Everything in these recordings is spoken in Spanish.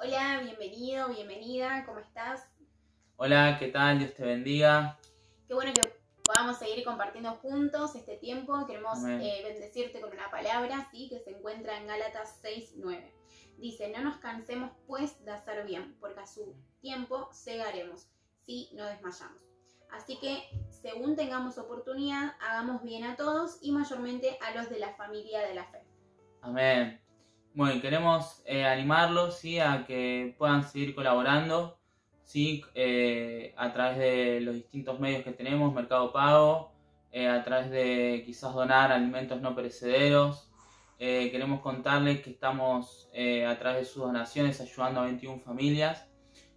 Hola, bienvenido, bienvenida, ¿cómo estás? Hola, ¿qué tal? Dios te bendiga. Qué bueno que podamos seguir compartiendo juntos este tiempo. Queremos bendecirte con una palabra, ¿sí? Que se encuentra en Gálatas 6:9. Dice, no nos cansemos pues de hacer bien, porque a su tiempo segaremos, si no desmayamos. Así que, según tengamos oportunidad, hagamos bien a todos y mayormente a los de la familia de la fe. Amén. Bueno, queremos animarlos, ¿sí? A que puedan seguir colaborando, ¿sí? A través de los distintos medios que tenemos, Mercado Pago, a través de quizás donar alimentos no perecederos. Queremos contarles que estamos a través de sus donaciones ayudando a 21 familias,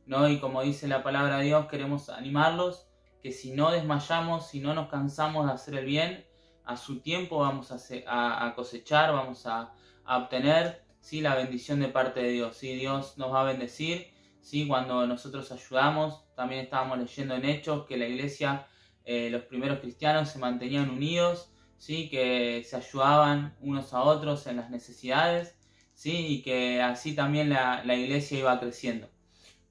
¿no? Y como dice la palabra de Dios, queremos animarlos que si no desmayamos, si no nos cansamos de hacer el bien, a su tiempo vamos a cosechar, vamos a obtener, ¿sí? La bendición de parte de Dios, ¿sí? Dios nos va a bendecir, ¿sí? Cuando nosotros ayudamos. También estábamos leyendo en Hechos que la iglesia, los primeros cristianos se mantenían unidos, ¿sí? Que se ayudaban unos a otros en las necesidades, ¿sí? Y que así también la iglesia iba creciendo.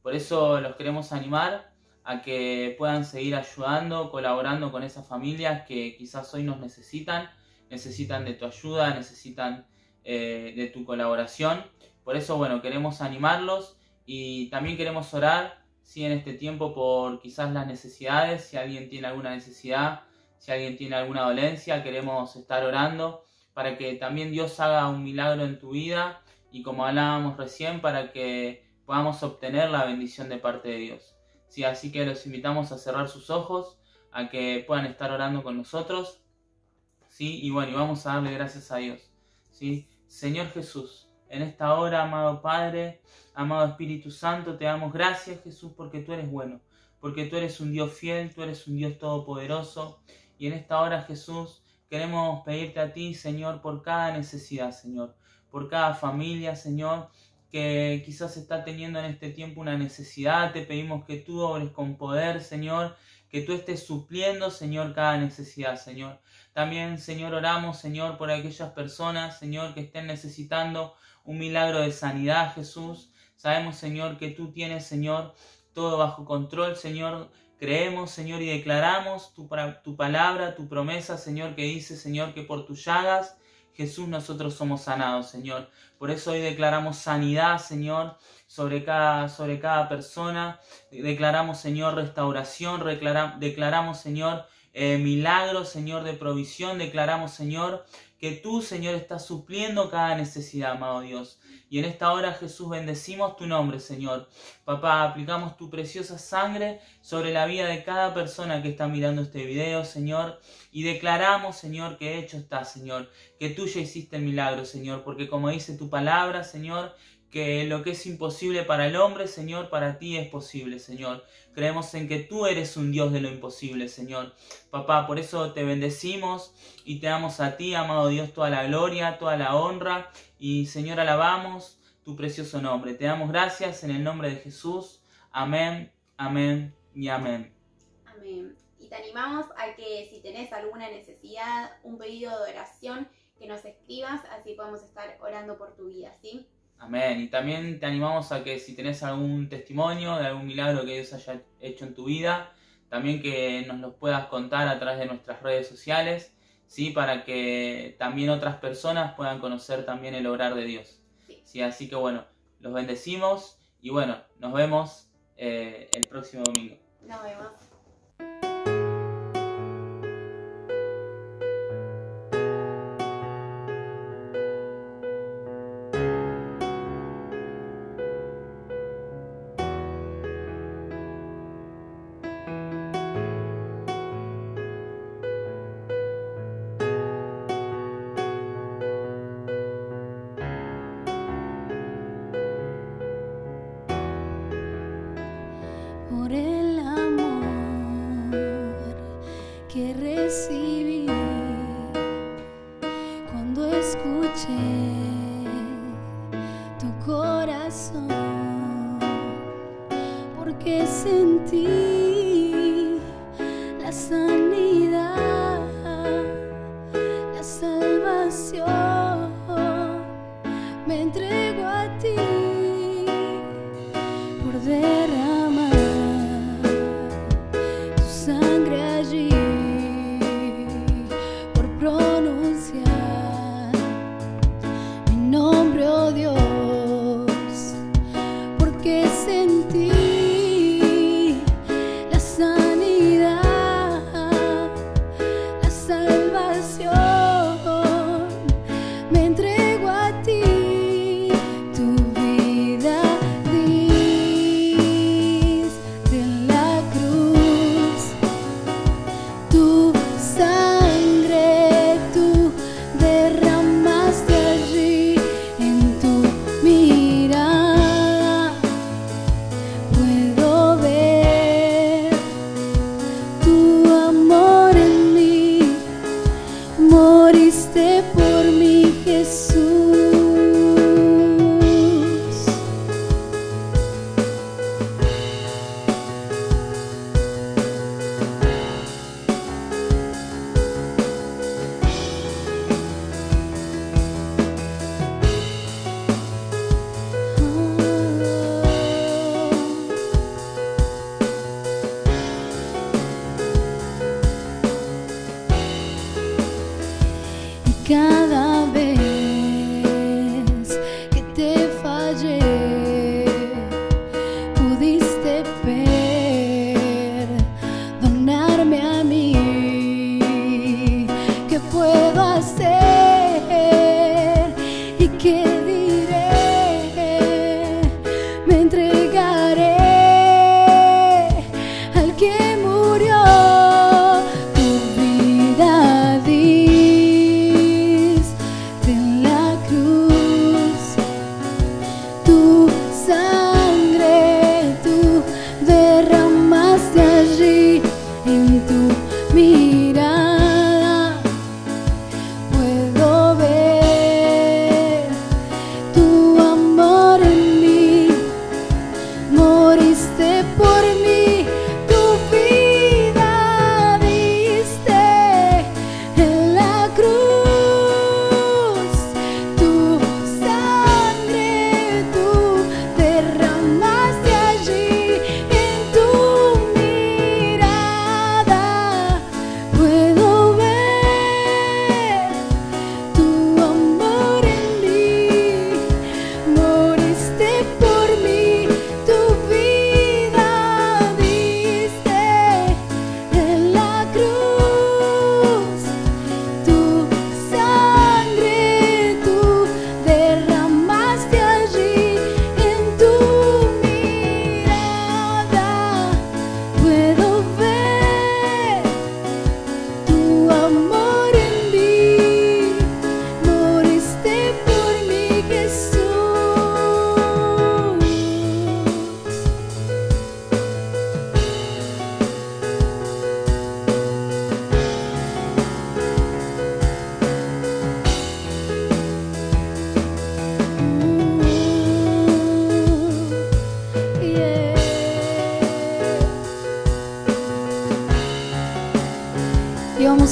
Por eso los queremos animar a que puedan seguir ayudando, colaborando con esas familias que quizás hoy nos necesitan de tu ayuda, necesitan de tu colaboración. Por eso, bueno, queremos animarlos y también queremos orar, ¿sí? En este tiempo por quizás las necesidades, si alguien tiene alguna necesidad, si alguien tiene alguna dolencia, queremos estar orando para que también Dios haga un milagro en tu vida y, como hablábamos recién, para que podamos obtener la bendición de parte de Dios, ¿sí? Así que los invitamos a cerrar sus ojos, a que puedan estar orando con nosotros, ¿sí? Y bueno, y vamos a darle gracias a Dios, ¿sí? Señor Jesús, en esta hora, amado Padre, amado Espíritu Santo, te damos gracias, Jesús, porque tú eres bueno, porque tú eres un Dios fiel, tú eres un Dios todopoderoso. Y en esta hora, Jesús, queremos pedirte a ti, Señor, por cada necesidad, Señor, por cada familia, Señor, que quizás está teniendo en este tiempo una necesidad. Te pedimos que tú obres con poder, Señor, que tú estés supliendo, Señor, cada necesidad, Señor. También, Señor, oramos, Señor, por aquellas personas, Señor, que estén necesitando un milagro de sanidad, Jesús. Sabemos, Señor, que tú tienes, Señor, todo bajo control, Señor. Creemos, Señor, y declaramos tu palabra, tu promesa, Señor, que dice, Señor, que por tus llagas, Jesús, nosotros somos sanados, Señor. Por eso hoy declaramos sanidad, Señor, sobre cada persona. Declaramos, Señor, restauración. Declaramos, Señor, milagros, Señor, de provisión. Declaramos, Señor, que tú, Señor, estás supliendo cada necesidad, amado Dios. Y en esta hora, Jesús, bendecimos tu nombre, Señor. Papá, aplicamos tu preciosa sangre sobre la vida de cada persona que está mirando este video, Señor. Y declaramos, Señor, que hecho está, Señor. Que tú ya hiciste el milagro, Señor. Porque como dice tu palabra, Señor, que lo que es imposible para el hombre, Señor, para ti es posible, Señor. Creemos en que tú eres un Dios de lo imposible, Señor. Papá, por eso te bendecimos y te damos a ti, amado Dios, toda la gloria, toda la honra. Y, Señor, alabamos tu precioso nombre. Te damos gracias en el nombre de Jesús. Amén, amén y amén. Amén. Y te animamos a que si tenés alguna necesidad, un pedido de oración, que nos escribas, así podemos estar orando por tu vida, ¿sí? Amén. Y también te animamos a que si tenés algún testimonio de algún milagro que Dios haya hecho en tu vida, también que nos los puedas contar a través de nuestras redes sociales, ¿sí? Para que también otras personas puedan conocer también el obrar de Dios, sí. ¿Sí? Así que bueno, los bendecimos y bueno, nos vemos el próximo domingo. Nos vemos. Porque sentí la sanidad, la salvación, me entrego a ti.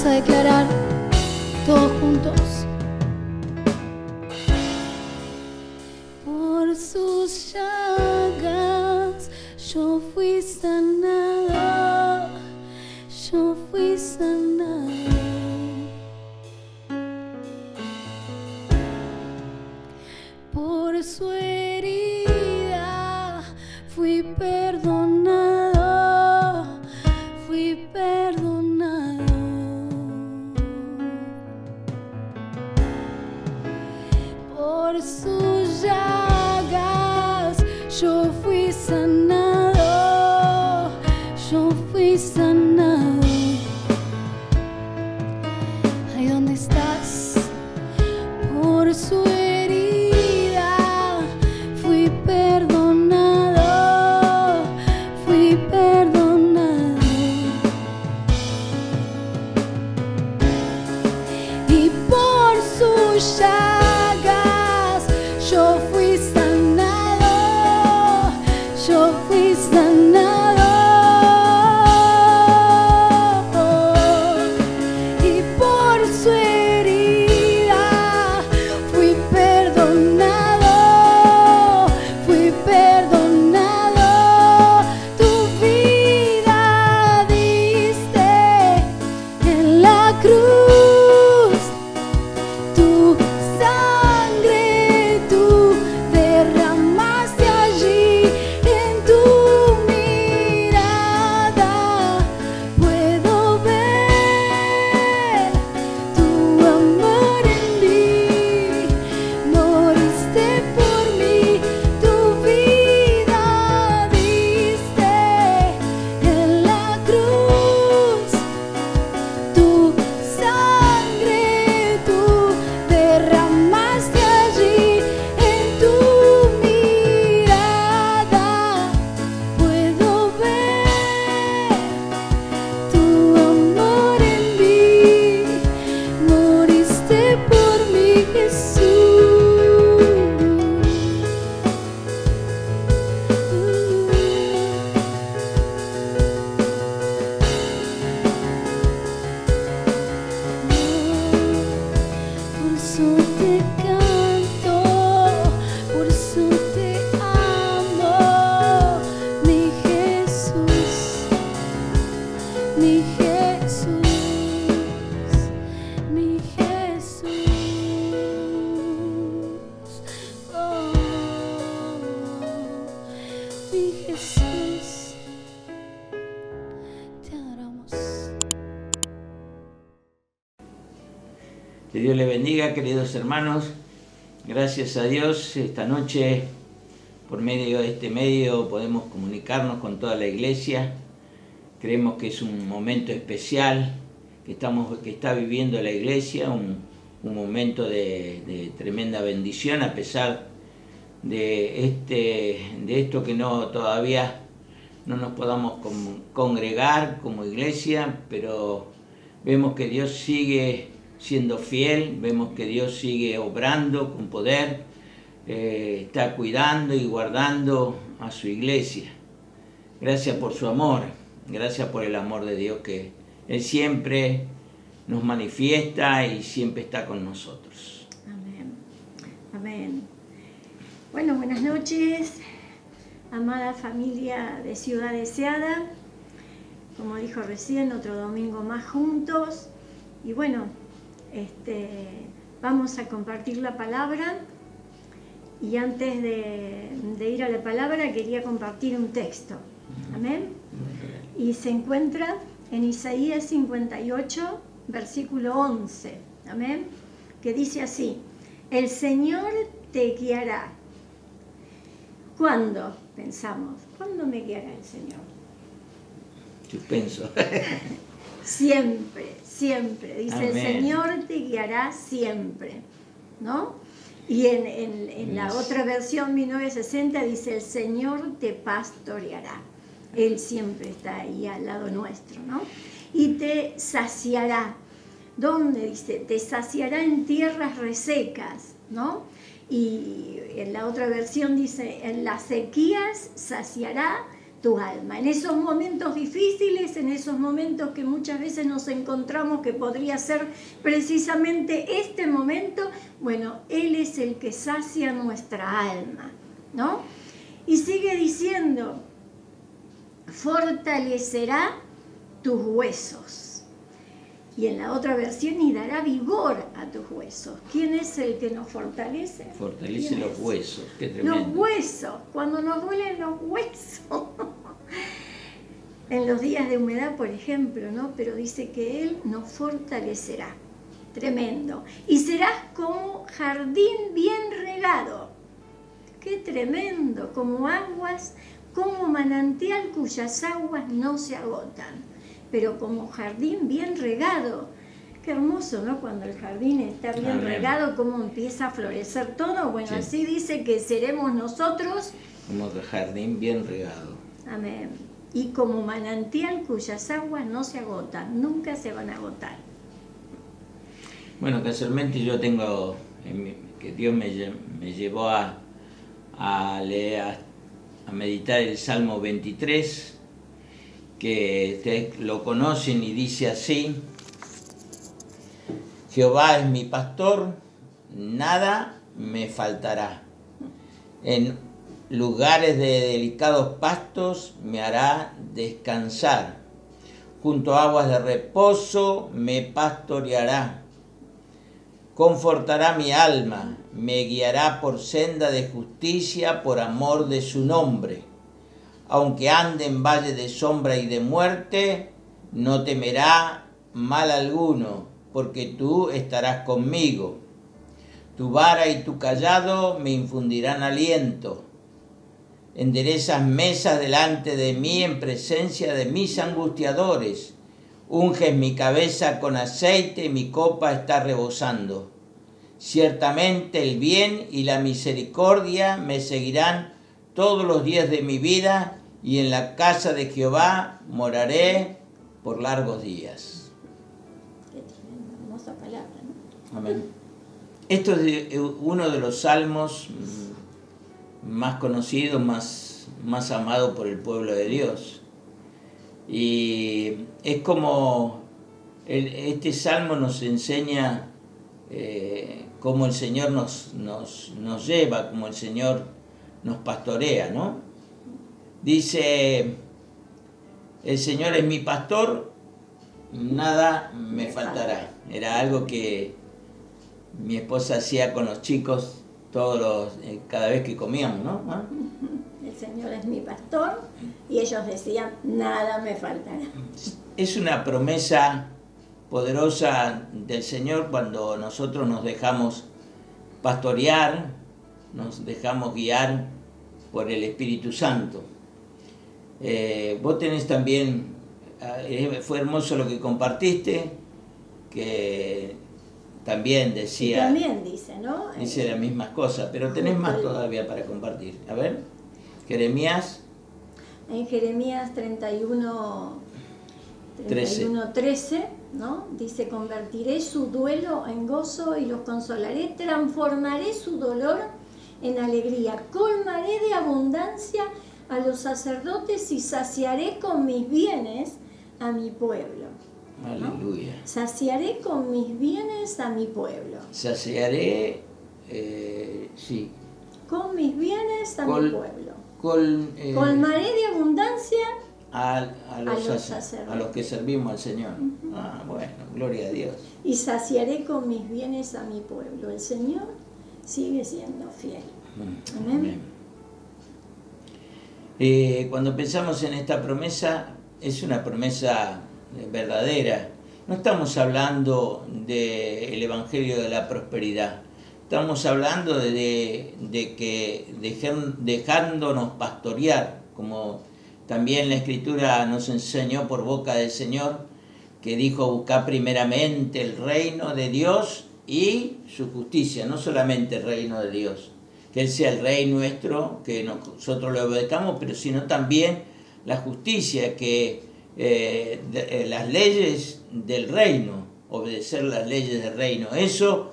vamos a declarar todos juntos. Por sus llagas yo fui sanada, yo fui sanada. Por su herida fui perdonada, fui perdonada. Por sus llagas yo fui sanado, yo fui sanado. Ahí donde estás, por su herida fui perdonado, fui perdonado. Y por su llagas yo fui sanado, y por su herida fui perdonado, fui perdonado. Tu vida diste en la cruz, tu sangre tú derramaste allí. Que Dios les bendiga, queridos hermanos. Gracias a Dios esta noche, por medio de este medio, podemos comunicarnos con toda la iglesia. Creemos que es un momento especial que está viviendo la iglesia, un momento de tremenda bendición, a pesar de esto que todavía no nos podamos congregar como iglesia, pero vemos que Dios sigue siendo fiel, vemos que Dios sigue obrando con poder, está cuidando y guardando a su iglesia. Gracias por su amor, gracias por el amor de Dios que Él siempre nos manifiesta y siempre está con nosotros. Amén. Amén. Bueno, buenas noches, amada familia de Ciudad Deseada. Como dijo recién, otro domingo más juntos. Y bueno, vamos a compartir la palabra, y antes de ir a la palabra quería compartir un texto. Amén. Y se encuentra en Isaías 58, versículo 11. Amén. Que dice así: el Señor te guiará. ¿Cuándo? Pensamos, ¿cuándo me guiará el Señor? Yo pienso. Siempre, siempre. Dice, amén, el Señor te guiará siempre, ¿no? Y en la otra versión, 1960, dice, el Señor te pastoreará. Él siempre está ahí al lado nuestro, ¿no? Y te saciará. ¿Dónde? Dice, te saciará en tierras resecas, ¿no? Y en la otra versión dice, en las sequías saciará tu alma. En esos momentos difíciles, en esos momentos que muchas veces nos encontramos que podría ser precisamente este momento, bueno, Él es el que sacia nuestra alma, ¿no? Y sigue diciendo, fortalecerá tus huesos. Y en la otra versión, y dará vigor a tus huesos. ¿Quién es el que nos fortalece? Fortalece los huesos. Qué tremendo. Los huesos, cuando nos duelen los huesos. En los días de humedad, por ejemplo, ¿no? Pero dice que Él nos fortalecerá. Tremendo. Y serás como jardín bien regado. Qué tremendo. Como aguas, como manantial cuyas aguas no se agotan. Pero como jardín bien regado. Qué hermoso, ¿no? Cuando el jardín está bien regado, cómo empieza a florecer todo. Bueno, sí, así dice que seremos nosotros. Como jardín bien regado. Amén. Y como manantial cuyas aguas no se agotan, nunca se van a agotar. Bueno, casualmente yo tengo, que Dios me llevó a meditar el Salmo 23, que ustedes lo conocen y dice así: Jehová es mi pastor, nada me faltará. En lugares de delicados pastos me hará descansar. Junto a aguas de reposo me pastoreará. Confortará mi alma, me guiará por senda de justicia por amor de su nombre. Aunque ande en valle de sombra y de muerte, no temerá mal alguno, porque tú estarás conmigo. Tu vara y tu cayado me infundirán aliento. Enderezas mesas delante de mí en presencia de mis angustiadores. Unges mi cabeza con aceite y mi copa está rebosando. Ciertamente el bien y la misericordia me seguirán todos los días de mi vida, y en la casa de Jehová moraré por largos días. Qué tremenda, hermosa palabra, ¿no? Amén. Esto es uno de los salmos más conocidos, más amado por el pueblo de Dios. Y es como, este salmo nos enseña cómo el Señor nos lleva, cómo el Señor nos pastorea, ¿no? Dice, el Señor es mi pastor, nada me faltará. Era algo que mi esposa hacía con los chicos cada vez que comíamos, ¿no? ¿Ah? El Señor es mi pastor, y ellos decían, nada me faltará. Es una promesa poderosa del Señor cuando nosotros nos dejamos pastorear, nos dejamos guiar por el Espíritu Santo. Vos tenés también, fue hermoso lo que compartiste, que también decía... Y también dice, ¿no? Dice las mismas cosas, pero tenés más todavía para compartir. A ver, Jeremías. En Jeremías 31:13, ¿no? Dice, convertiré su duelo en gozo y los consolaré, transformaré su dolor en alegría, colmaré de abundancia a los sacerdotes y saciaré con mis bienes a mi pueblo. Aleluya. ¿No? Saciaré con mis bienes a mi pueblo. Saciaré, sí. Con mis bienes a mi pueblo. Colmaré de abundancia a los que servimos al Señor. Uh-huh. Ah, bueno, gloria a Dios. Y saciaré con mis bienes a mi pueblo. El Señor sigue siendo fiel. Amén. Amén. Cuando pensamos en esta promesa, es una promesa verdadera. No estamos hablando del evangelio de la prosperidad. Estamos hablando de que dejándonos pastorear, como también la Escritura nos enseñó por boca del Señor, que dijo, buscad primeramente el reino de Dios y su justicia, no solamente el reino de Dios, que Él sea el rey nuestro, que nosotros lo obedezcamos, pero sino también la justicia, que las leyes del reino, obedecer las leyes del reino. Eso,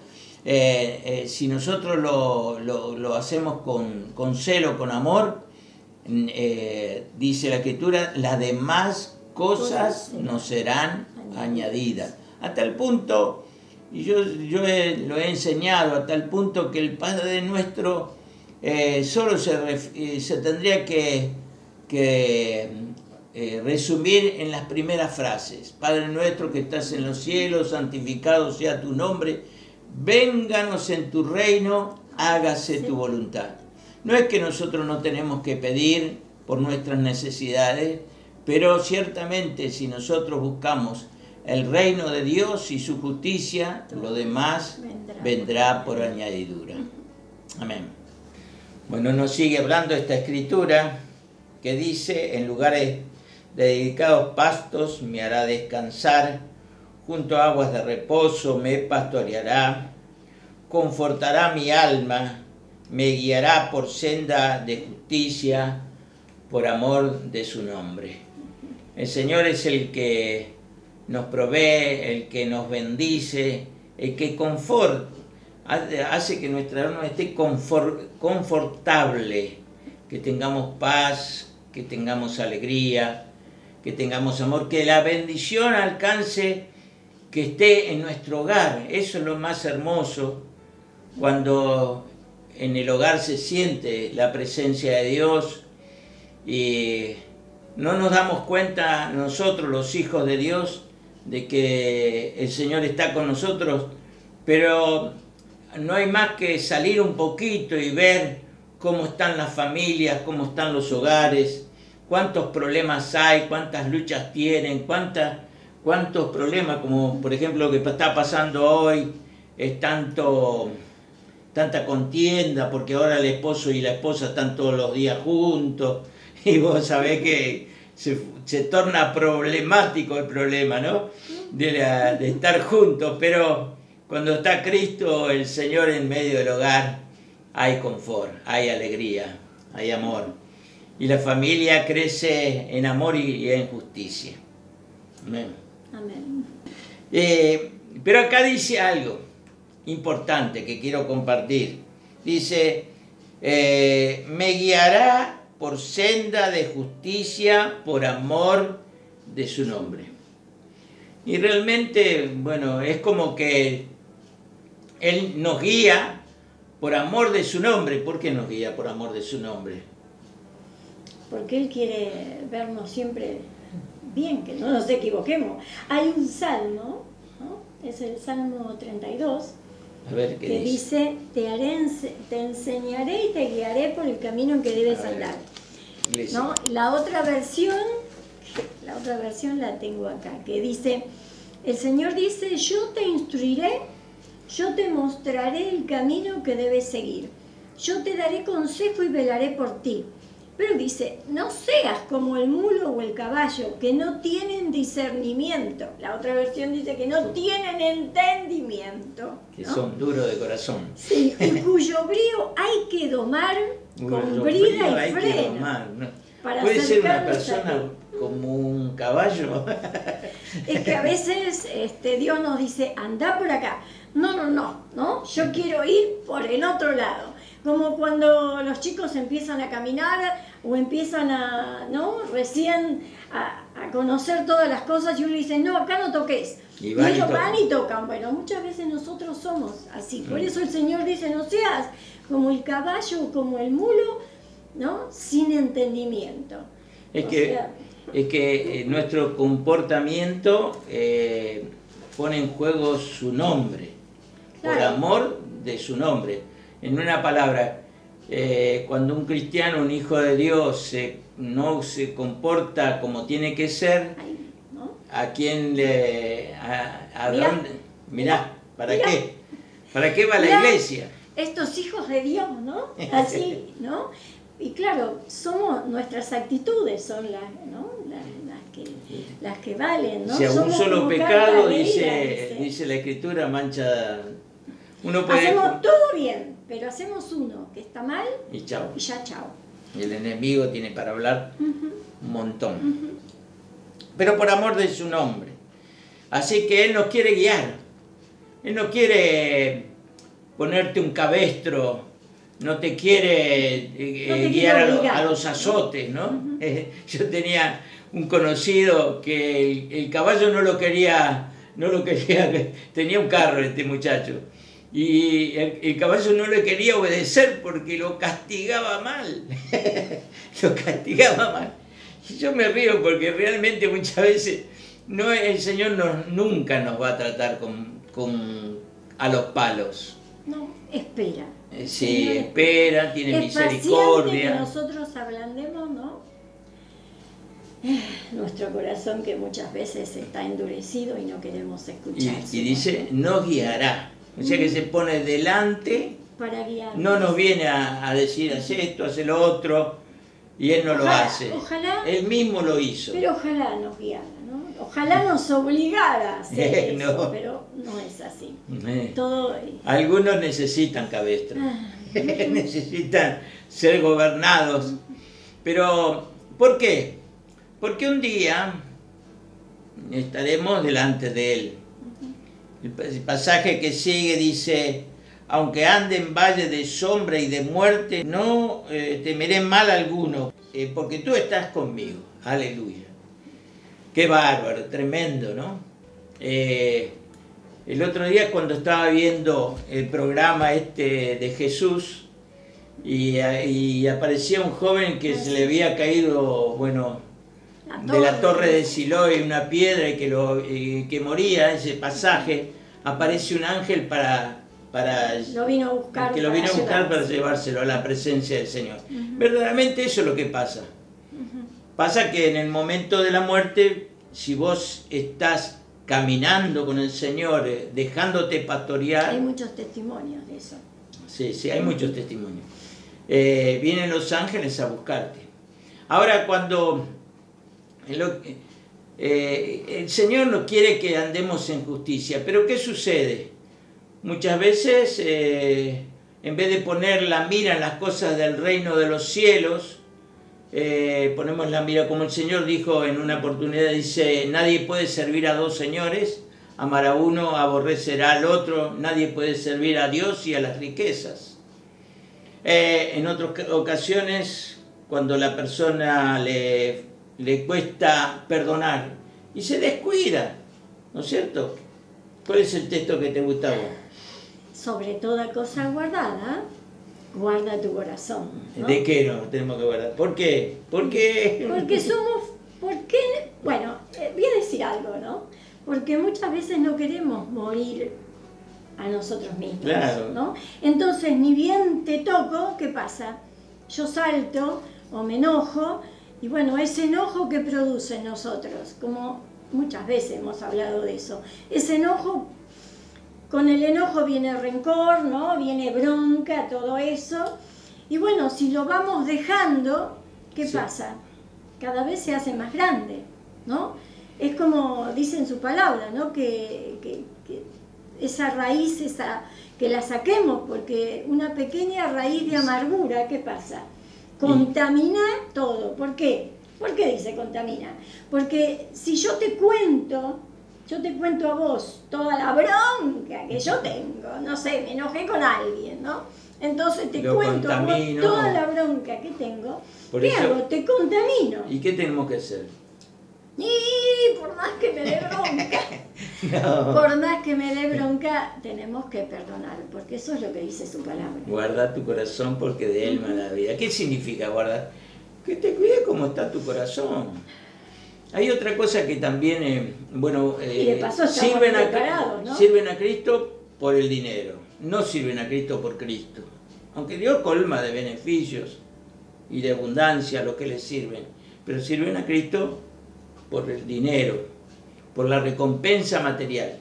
si nosotros lo hacemos con celo, con amor, dice la Escritura, las demás cosas nos serán añadidas. A tal punto, y yo lo he enseñado, a tal punto que el Padre nuestro solo se tendría que resumir en las primeras frases. Padre nuestro que estás en los cielos, santificado sea tu nombre, vénganos en tu reino, hágase tu voluntad. No es que nosotros no tenemos que pedir por nuestras necesidades, pero ciertamente si nosotros buscamos el reino de Dios y su justicia, lo demás vendrá por añadidura. Amén. Bueno, nos sigue hablando esta escritura que dice, en lugares dedicados pastos me hará descansar, junto a aguas de reposo me pastoreará, confortará mi alma, me guiará por senda de justicia, por amor de su nombre. El Señor es el que nos provee, el que nos bendice, el que hace que nuestra alma esté confortable, que tengamos paz, que tengamos alegría, que tengamos amor, que la bendición alcance, que esté en nuestro hogar. Eso es lo más hermoso, cuando en el hogar se siente la presencia de Dios y no nos damos cuenta nosotros, los hijos de Dios, de que el Señor está con nosotros, pero no hay más que salir un poquito y ver cómo están las familias, cómo están los hogares, cuántos problemas hay, cuántas luchas tienen, cuántos problemas, como por ejemplo lo que está pasando hoy, es tanta contienda, porque ahora el esposo y la esposa están todos los días juntos, y vos sabés que se torna problemático el problema, ¿no? De estar juntos, pero cuando está Cristo, el Señor en medio del hogar, hay confort, hay alegría, hay amor. Y la familia crece en amor y en justicia. Amén. Amén. Pero acá dice algo importante que quiero compartir. Dice, me guiará por senda de justicia, por amor de su nombre. Y realmente, bueno, es como que Él nos guía por amor de su nombre. ¿Por qué nos guía por amor de su nombre? Porque Él quiere vernos siempre bien, que no nos equivoquemos. Hay un salmo, ¿no? Es el Salmo 32, a ver, ¿qué dice? Te enseñaré y te guiaré por el camino en que debes andar, ¿no? La otra versión la tengo acá, que dice, el Señor dice, yo te instruiré, yo te mostraré el camino que debes seguir, yo te daré consejo y velaré por ti. Pero dice, no seas como el mulo o el caballo, que no tienen discernimiento. La otra versión dice que no tienen entendimiento, ¿no? Que son duros de corazón. Sí, y cuyo brío hay que domar con brida y freno. Puede ser una persona como un caballo. Es que a veces Dios nos dice, andá por acá. No, yo quiero ir por el otro lado. Como cuando los chicos empiezan a caminar o empiezan a, ¿no? Recién a conocer todas las cosas y uno dice, no, acá no toques. Y ellos van y tocan. Bueno, muchas veces nosotros somos así. Por eso el Señor dice, no seas como el caballo o como el mulo, ¿no? Sin entendimiento. Es que nuestro comportamiento pone en juego su nombre. Claro. Por amor de su nombre. En una palabra, cuando un cristiano, un hijo de Dios, no se comporta como tiene que ser, ¿a quién le...? ¿A dónde? Mirá, ¿para qué? ¿Para qué va la iglesia? Estos hijos de Dios, ¿no? Así, ¿no? Y claro, nuestras actitudes son las, ¿no? las que valen, ¿no? Si a un solo pecado, dice la Escritura, mancha... Hacemos todo bien, pero hacemos uno que está mal y chao. Y ya chao. El enemigo tiene para hablar un montón. Pero por amor de su nombre. Así que Él nos quiere guiar. Él no quiere ponerte un cabestro no te quiere guiar a los azotes, ¿no? Uh-huh. Yo tenía un conocido que el caballo no lo quería, tenía un carro este muchacho, y el caballo no le quería obedecer porque lo castigaba mal, Y yo me río porque realmente muchas veces no, el Señor nunca nos va a tratar a los palos. No, espera. Sí, espera, tiene misericordia. Que nosotros ablandemos, ¿no? Nuestro corazón que muchas veces está endurecido y no queremos escuchar. Y dice, nos guiará. O sea que se pone delante, para guiarnos. No nos viene a decir, haz esto, haz lo otro, y Él no lo hace. Ojalá, Él mismo lo hizo. Pero ojalá nos guiara, ¿no? Ojalá nos obligara a hacer eso, pero no es así. Todo... Algunos necesitan cabestras, necesitan ser gobernados. Pero, ¿por qué? Porque un día estaremos delante de Él. El pasaje que sigue dice, aunque ande en valle de sombra y de muerte, no temeré mal alguno, porque tú estás conmigo. Aleluya. Qué bárbaro, tremendo, ¿no? El otro día cuando estaba viendo el programa este de Jesús, y aparecía un joven que se le había caído, bueno, de la torre de Siloé una piedra y que moría, ese pasaje, aparece un ángel que lo vino a buscar para llevárselo a la presencia del Señor. Verdaderamente eso es lo que pasa. Pasa que en el momento de la muerte, si vos estás caminando con el Señor, dejándote pastorear... Hay muchos testimonios de eso. Sí, sí, hay muchos testimonios. Vienen los ángeles a buscarte. Ahora cuando... el Señor no quiere que andemos en justicia, pero ¿qué sucede? Muchas veces, en vez de poner la mira en las cosas del reino de los cielos, ponemos la mira, como el Señor dijo en una oportunidad, dice, nadie puede servir a dos señores, amar a uno, aborrecerá al otro, nadie puede servir a Dios y a las riquezas. En otras ocasiones, cuando la persona le cuesta perdonar y se descuida, ¿no es cierto? ¿Cuál es el texto que te gusta a vos? Sobre toda cosa guardada, guarda tu corazón, ¿no? ¿De qué nos tenemos que guardar? ¿Por qué? Bueno, voy a decir algo, ¿no? Porque muchas veces no queremos morir a nosotros mismos, claro, ¿no? Entonces, ni bien te toco, ¿qué pasa? Yo salto o me enojo. Y bueno, ese enojo que produce en nosotros, como muchas veces hemos hablado de eso, ese enojo, con el enojo viene rencor, ¿no? Viene bronca, todo eso. Y bueno, si lo vamos dejando, ¿qué pasa? Cada vez se hace más grande, ¿no? Es como dice en su palabra, ¿no? Que esa raíz, que la saquemos, porque una pequeña raíz de amargura, ¿qué pasa? Contamina todo. ¿Por qué? ¿Por qué dice contamina? Porque si yo te cuento a vos toda la bronca que yo tengo, no sé, me enojé con alguien, ¿no? Entonces te cuento a vos toda la bronca que tengo, ¿qué hago? Te contamino. ¿Y qué tenemos que hacer? Y por más que me dé bronca, tenemos que perdonar, porque eso es lo que dice su palabra. Guarda tu corazón porque de él mana la vida. ¿Qué significa guardar? Que te cuide cómo está tu corazón. Hay otra cosa que también, y de paso sirven a Cristo por el dinero, no sirven a Cristo por Cristo. Aunque Dios colma de beneficios y de abundancia a los que le sirven, pero sirven a Cristo por el dinero, por la recompensa material.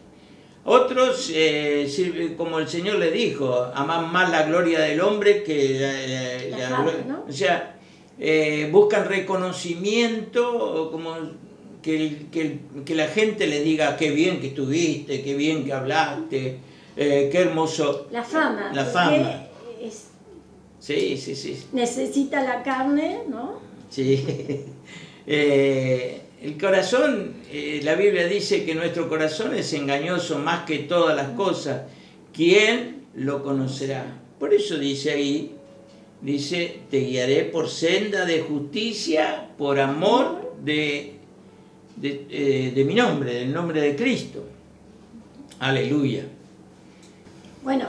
Otros, como el Señor le dijo, aman más la gloria del hombre que la gloria, ¿no? O sea, buscan reconocimiento, como que la gente le diga qué bien que estuviste, qué bien que hablaste, qué hermoso. La fama. La fama. Sí, sí, sí. Necesita la carne, ¿no? Sí. El corazón, la Biblia dice que nuestro corazón es engañoso más que todas las cosas. ¿Quién lo conocerá? Por eso dice ahí, dice, te guiaré por senda de justicia, por amor de mi nombre, del nombre de Cristo. Aleluya. Bueno,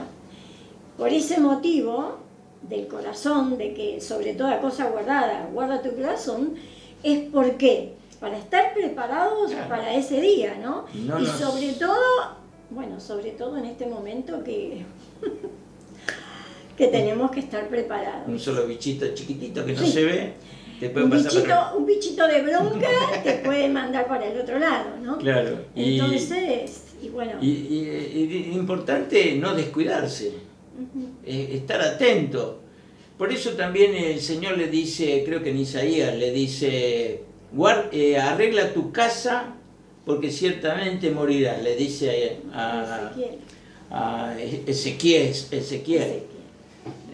por ese motivo del corazón, de que sobre toda cosa guardada, guarda tu corazón, es porque para estar preparados para ese día, ¿no? Y sobre todo, bueno, sobre todo en este momento que, que tenemos que estar preparados. Un solo bichito chiquitito que no se ve, te puede pasar un bichito de bronca te puede mandar para el otro lado, ¿no? Claro. Entonces, y bueno. Y importante no descuidarse, estar atento. Por eso también el Señor le dice, creo que en Isaías, le dice, arregla tu casa porque ciertamente morirás, le dice a Ezequiel.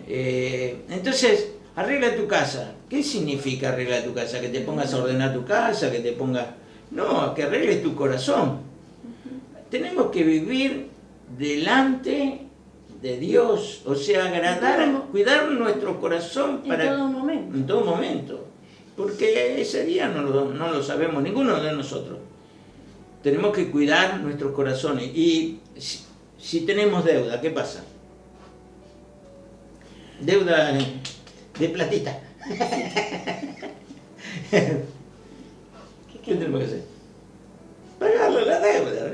Entonces, arregla tu casa. ¿Qué significa arregla tu casa? Que te pongas a ordenar tu casa, que te pongas... No, que arregles tu corazón. Tenemos que vivir delante de Dios, o sea, agradar, cuidar nuestro corazón para, en todo momento, porque ese día no lo sabemos ninguno de nosotros. Tenemos que cuidar nuestros corazones. Y si tenemos deuda, ¿qué pasa? Deuda de platita. ¿Qué tenemos que hacer? Pagarle la deuda.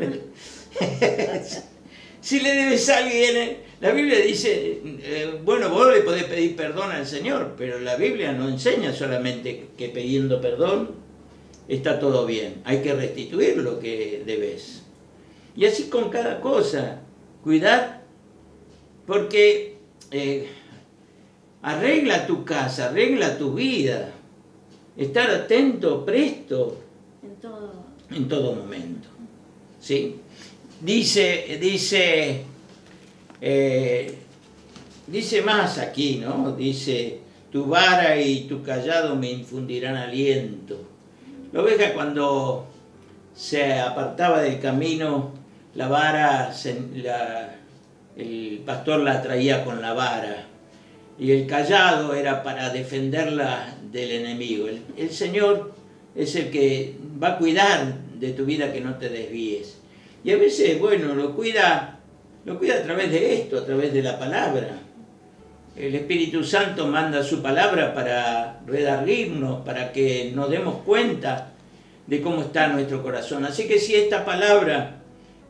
Si le debes a alguien, la Biblia dice, bueno, vos le podés pedir perdón al Señor, pero la Biblia no enseña solamente que pidiendo perdón está todo bien. Hay que restituir lo que debes. Y así con cada cosa. Cuidar, porque arregla tu casa, arregla tu vida. Estar atento, presto, en todo momento. ¿Sí? Dice más aquí, ¿no? Dice, tu vara y tu cayado me infundirán aliento. La oveja, cuando se apartaba del camino, la vara, el pastor la traía con la vara. Y el cayado era para defenderla del enemigo. El Señor es el que va a cuidar de tu vida, que no te desvíes. Y a veces, bueno, lo cuida a través de esto, a través de la palabra. El Espíritu Santo manda su palabra para redarguirnos, para que nos demos cuenta de cómo está nuestro corazón. Así que si esta palabra,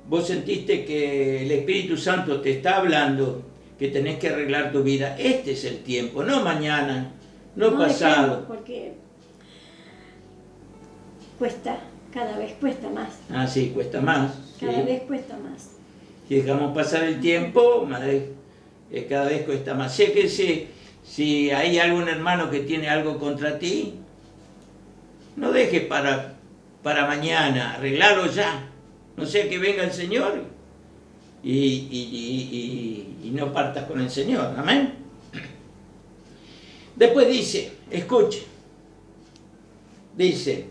vos sentiste que el Espíritu Santo te está hablando, que tenés que arreglar tu vida, este es el tiempo, no mañana, no pasado. Porque cuesta, cada vez cuesta más. Ah, sí, cuesta más. Cada vez cuesta más. Si dejamos pasar el tiempo, madre, cada vez cuesta más. Sé que si hay algún hermano que tiene algo contra ti, no dejes para mañana, arreglalo ya. No sea que venga el Señor y no partas con el Señor. Amén. Después dice, escuche, dice,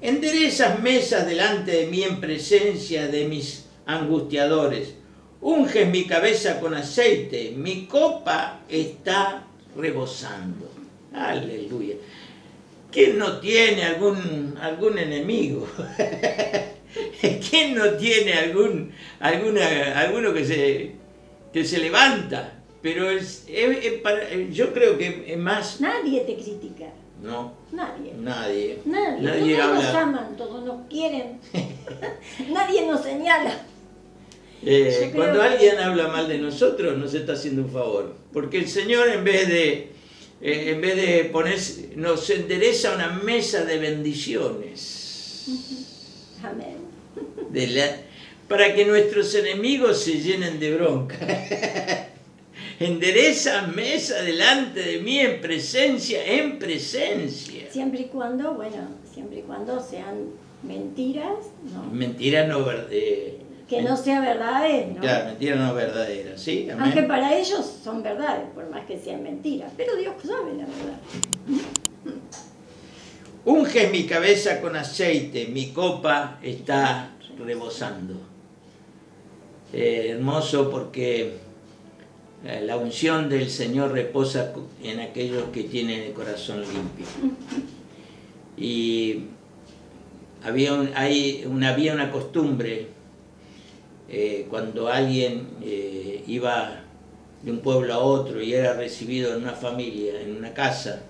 enderezas mesas delante de mí en presencia de mis angustiadores. Unges mi cabeza con aceite. Mi copa está rebosando. Aleluya. ¿Quién no tiene algún enemigo? ¿Quién no tiene alguno que se levanta? Pero yo creo que es más... Nadie te critica. No. Nadie. Todos nos aman, todos nos quieren. Nadie nos señala. Cuando alguien habla mal de nosotros, nos está haciendo un favor. Porque el Señor, en vez de ponerse, nos endereza una mesa de bendiciones. Amén. Para que nuestros enemigos se llenen de bronca. Endereza mesa delante de mí en presencia, Siempre y cuando, sean mentiras, ¿no? Mentiras no verdaderas. Que no sea verdadera, ¿no? Claro, mentiras no verdaderas, ¿sí? Amén. Aunque para ellos son verdades, por más que sean mentiras, pero Dios sabe la verdad. Unges mi cabeza con aceite, mi copa está rebosando. Hermoso, porque... La unción del Señor reposa en aquellos que tienen el corazón limpio. Y había una costumbre, cuando alguien iba de un pueblo a otro y era recibido en una familia, en una casa,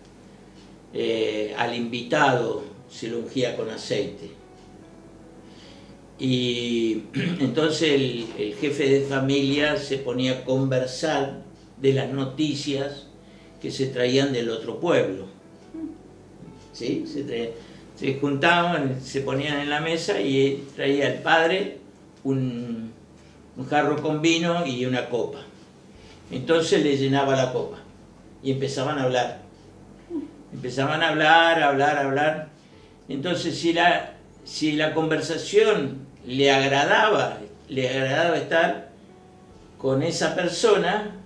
al invitado se lo ungía con aceite. Y entonces el jefe de familia se ponía a conversar de las noticias que se traían del otro pueblo. ¿Sí? Se juntaban, se ponían en la mesa y traía el padre un jarro con vino y una copa. Entonces le llenaba la copa y empezaban a hablar. Empezaban a hablar. Entonces si la conversación le agradaba estar con esa persona,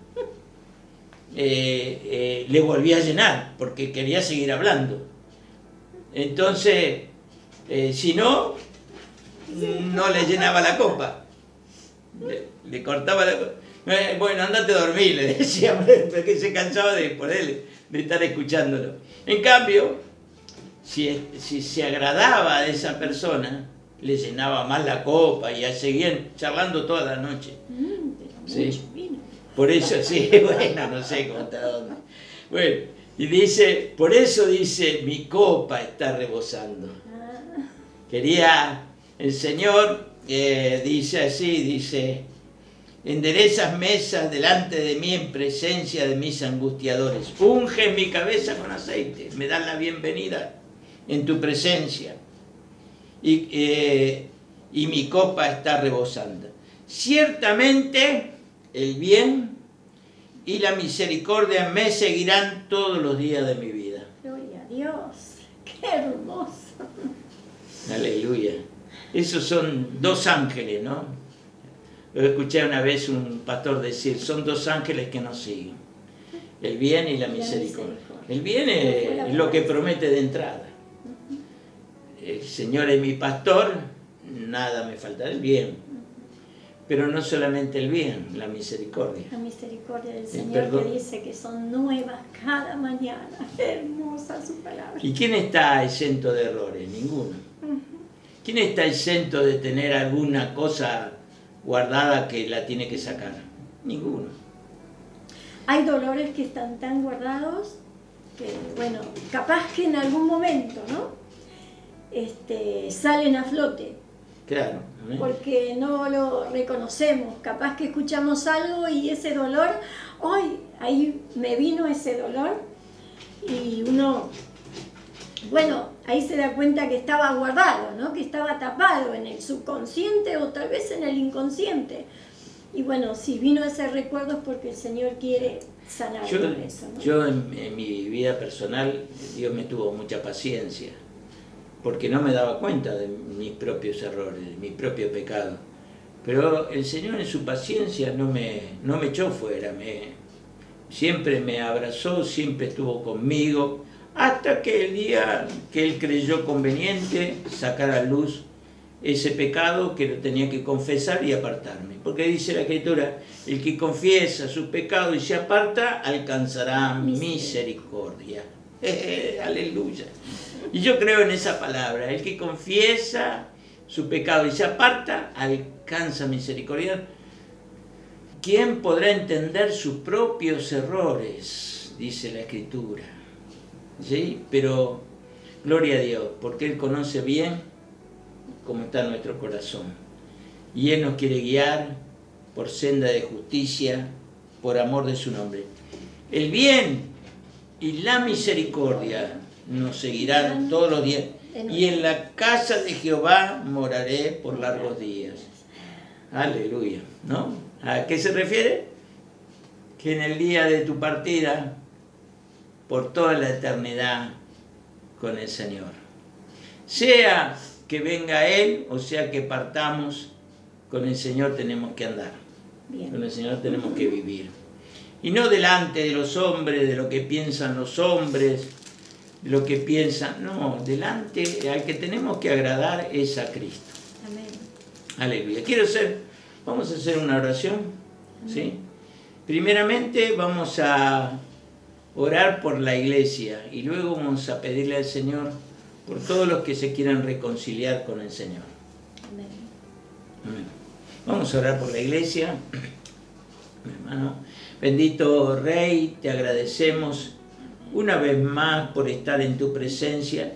le volvía a llenar porque quería seguir hablando. Entonces, si no, no le llenaba la copa, le cortaba la copa. Bueno, andate a dormir, le decía, porque se cansaba de estar escuchándolo. En cambio, si se agradaba de esa persona, le llenaba más la copa y seguían charlando toda la noche. Sí. Por eso, sí, bueno, no sé cómo está dónde. Bueno, y dice, por eso dice, mi copa está rebosando. Quería, el Señor dice así, dice, enderezas mesas delante de mí en presencia de mis angustiadores. Unges mi cabeza con aceite, me dan la bienvenida en tu presencia, y mi copa está rebosando. Ciertamente el bien y la misericordia me seguirán todos los días de mi vida. Gloria a Dios, qué hermoso. Aleluya. Esos son dos ángeles, ¿no? Lo escuché una vez un pastor decir, son dos ángeles que nos siguen, el bien y la misericordia. El bien es lo que promete de entrada. El Señor es mi pastor, nada me faltará, el bien. Pero no solamente el bien, la misericordia. La misericordia del Señor, que dice que son nuevas cada mañana. Hermosa su palabra. ¿Y quién está exento de errores? Ninguno. ¿Quién está exento de tener alguna cosa guardada que la tiene que sacar? Ninguno. Hay dolores que están tan guardados que, bueno, capaz que en algún momento, ¿no? Salen a flote. Claro. Amén. Porque no lo reconocemos, capaz que escuchamos algo y ese dolor, hoy ahí me vino ese dolor, y uno, bueno, ahí se da cuenta que estaba guardado, ¿no? Que estaba tapado en el subconsciente o tal vez en el inconsciente. Y bueno, si vino ese recuerdo es porque el Señor quiere sanar eso, ¿no? Yo en mi vida personal, Dios me tuvo mucha paciencia, porque no me daba cuenta de mis propios errores, de mi propio pecado. Pero el Señor en su paciencia no me echó fuera, siempre me abrazó, siempre estuvo conmigo, hasta que el día que Él creyó conveniente sacar a luz ese pecado que lo tenía que confesar y apartarme. Porque dice la Escritura, el que confiesa su pecado y se aparta, alcanzará misericordia. Aleluya. Y yo creo en esa palabra, el que confiesa su pecado y se aparta, alcanza misericordia. ¿Quién podrá entender sus propios errores? Dice la Escritura. ¿Sí? Pero gloria a Dios, porque Él conoce bien cómo está nuestro corazón. Y Él nos quiere guiar por senda de justicia, por amor de su nombre. El bien y la misericordia nos seguirán todos los días, y en la casa de Jehová moraré por largos días. Aleluya, ¿no? ¿A qué se refiere? Que en el día de tu partida, por toda la eternidad con el Señor, sea que venga Él o sea que partamos, con el Señor tenemos que andar. Bien. Con el Señor tenemos que vivir, y no delante de los hombres, de lo que piensan los hombres, lo que piensan, no, delante al que tenemos que agradar es a Cristo. Amén. Aleluya. Vamos a hacer una oración. Amén. ¿Sí? Primeramente vamos a orar por la iglesia y luego vamos a pedirle al Señor por todos los que se quieran reconciliar con el Señor. Amén. Amén. Vamos a orar por la iglesia. Mi hermano, bendito Rey, te agradecemos una vez más por estar en tu presencia.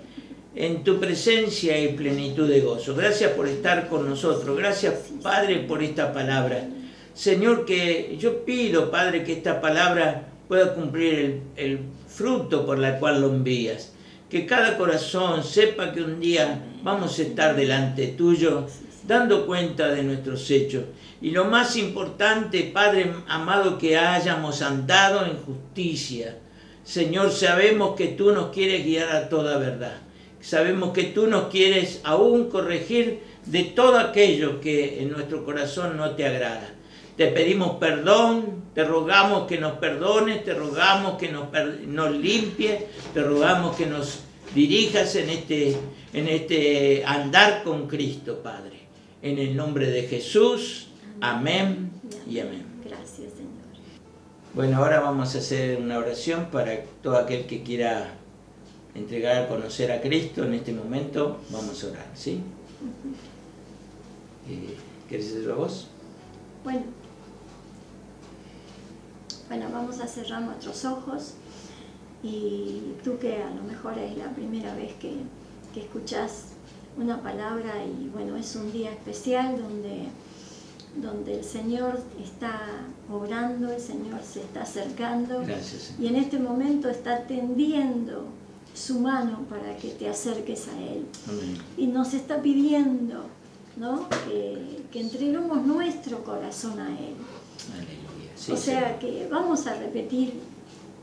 En tu presencia hay plenitud de gozo. Gracias por estar con nosotros. Gracias, Padre, por esta palabra. Señor, que yo pido, Padre, que esta palabra pueda cumplir el fruto por el cual lo envías. Que cada corazón sepa que un día vamos a estar delante tuyo, dando cuenta de nuestros hechos. Y lo más importante, Padre amado, que hayamos andado en justicia. Señor, sabemos que tú nos quieres guiar a toda verdad. Sabemos que tú nos quieres aún corregir de todo aquello que en nuestro corazón no te agrada. Te pedimos perdón, te rogamos que nos perdones, te rogamos que nos limpies, te rogamos que nos dirijas en este andar con Cristo, Padre. En el nombre de Jesús, amén, amén y amén. Gracias, Señor. Bueno, ahora vamos a hacer una oración para todo aquel que quiera entregar a conocer a Cristo. En este momento vamos a orar, ¿sí? ¿Querés hacerlo vos? Bueno, vamos a cerrar nuestros ojos, y tú que a lo mejor es la primera vez que escuchás una palabra, y bueno, es un día especial donde el Señor está obrando, el Señor se está acercando. Gracias, Señor. Y en este momento está tendiendo su mano para que te acerques a Él. Amén. Y nos está pidiendo, ¿no?, que entreguemos nuestro corazón a Él. Aleluya. Sí, o sea, sí, que vamos a repetir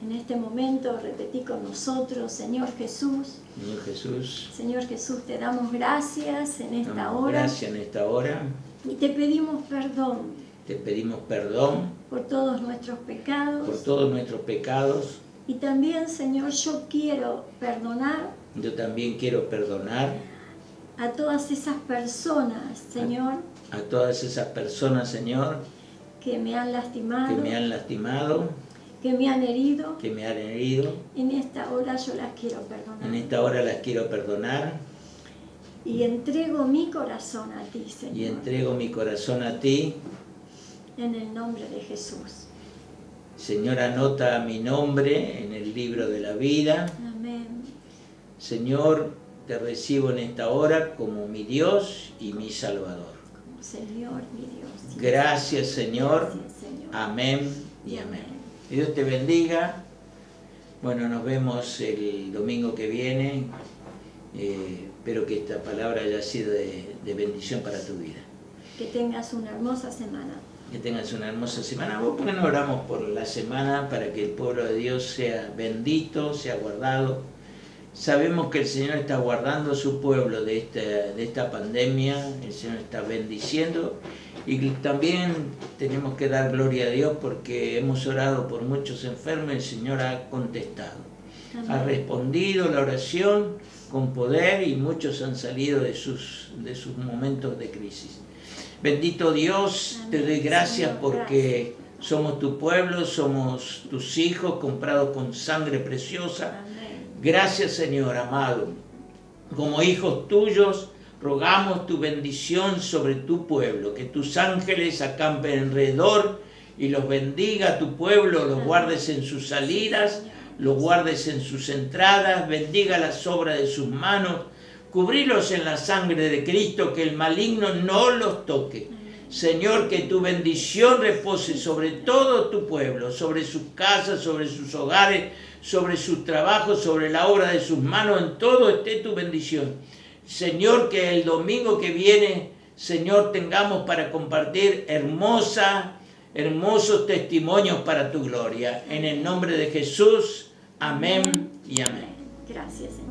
en este momento, repetí con nosotros: Señor Jesús, Señor Jesús, Señor Jesús, te damos gracias en esta hora. Gracias en esta hora. Y te pedimos perdón. Te pedimos perdón por todos nuestros pecados. Por todos nuestros pecados. Y también, Señor, yo quiero perdonar. Yo también quiero perdonar a todas esas personas, Señor. A todas esas personas, Señor, que me han lastimado. Que me han lastimado. Que me han herido. Que me han herido. En esta hora yo las quiero perdonar. En esta hora las quiero perdonar. Y entrego mi corazón a ti, Señor. Y entrego mi corazón a ti. En el nombre de Jesús. Señor, anota mi nombre en el libro de la vida. Amén. Señor, te recibo en esta hora como mi Dios y mi Salvador. Como Señor, mi Dios. Gracias, Señor. Gracias, Señor. Amén y amén. Dios te bendiga. Bueno, nos vemos el domingo que viene. Espero que esta palabra haya sido de bendición para tu vida. Que tengas una hermosa semana. Que tengas una hermosa semana. ¿Vos por qué no oramos por la semana para que el pueblo de Dios sea bendito, sea guardado? Sabemos que el Señor está guardando a su pueblo de esta pandemia. El Señor está bendiciendo. Y también tenemos que dar gloria a Dios porque hemos orado por muchos enfermos y el Señor ha contestado. Amén. Ha respondido la oración con poder y muchos han salido de sus momentos de crisis. Bendito Dios, te doy gracias porque somos tu pueblo, somos tus hijos comprados con sangre preciosa. Gracias, Señor amado. Como hijos tuyos, rogamos tu bendición sobre tu pueblo, que tus ángeles acampen alrededor y los bendiga a tu pueblo, los guardes en sus salidas, los guardes en sus entradas, bendiga las obras de sus manos. Cubrílos en la sangre de Cristo, que el maligno no los toque. Señor, que tu bendición repose sobre todo tu pueblo, sobre sus casas, sobre sus hogares, sobre sus trabajos, sobre la obra de sus manos, en todo esté tu bendición. Señor, que el domingo que viene, Señor, tengamos para compartir hermosos testimonios para tu gloria. En el nombre de Jesús, amén y amén. Gracias, Señor.